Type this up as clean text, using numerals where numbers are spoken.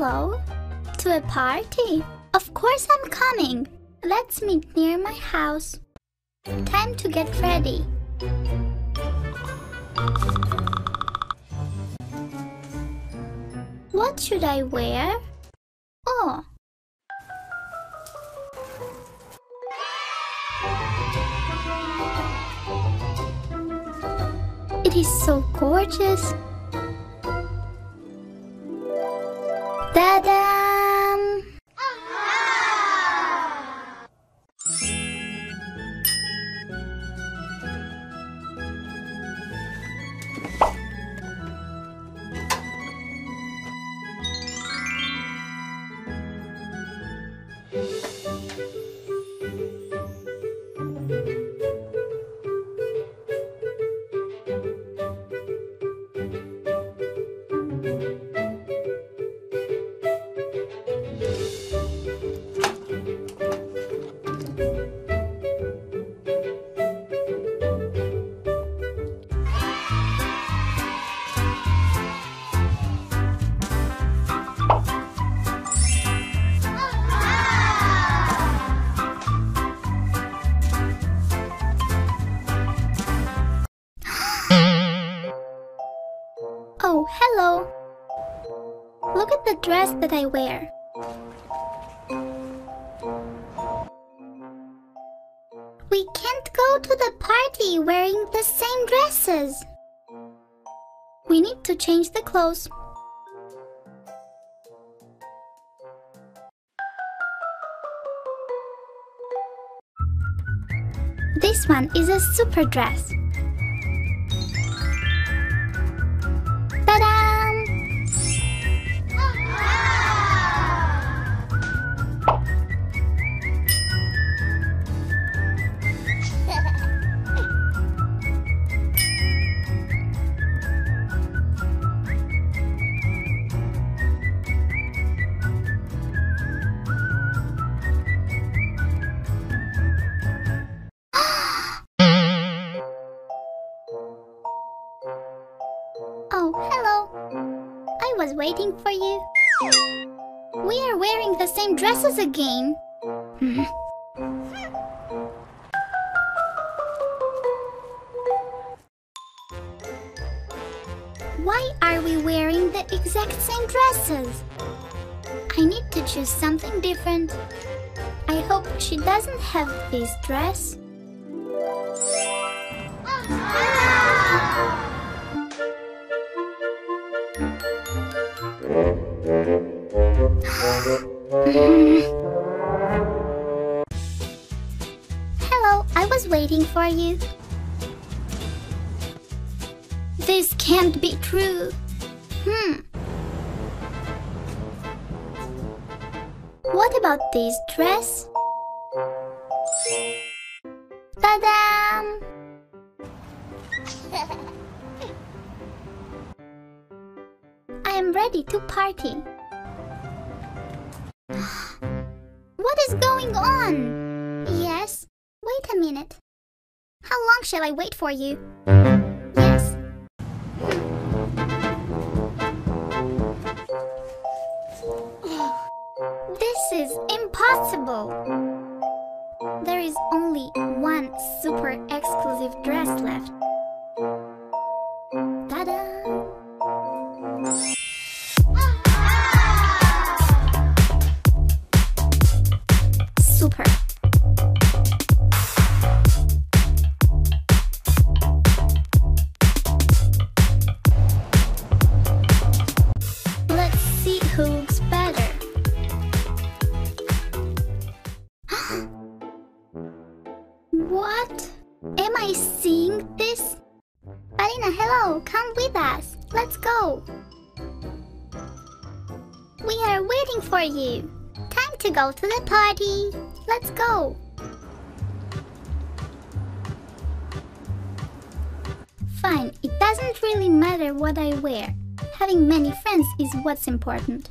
Hello? To a party? Of course I'm coming. Let's meet near my house. Time to get ready. What should I wear? Oh. It is so gorgeous. Ta-dam! Oh, hello! Look at the dress that I wear. We can't go to the party wearing the same dresses. We need to change the clothes. This one is a super dress. Oh, hello. I was waiting for you. We are wearing the same dresses again. Why are we wearing the exact same dresses? I need to choose something different. I hope she doesn't have this dress. Hello, I was waiting for you. This can't be true. What about this dress? Ta-dam! I am ready to party. What is going on? Yes? Wait a minute. How long shall I wait for you? Yes. This is impossible. There is only one super exclusive dress left. Ta-da! Super. Let's see who looks better. What? Am I seeing this? Balina, hello, come with us. Let's go. We are waiting for you. Time to go to the party. Let's go. Fine, it doesn't really matter what I wear. Having many friends is what's important.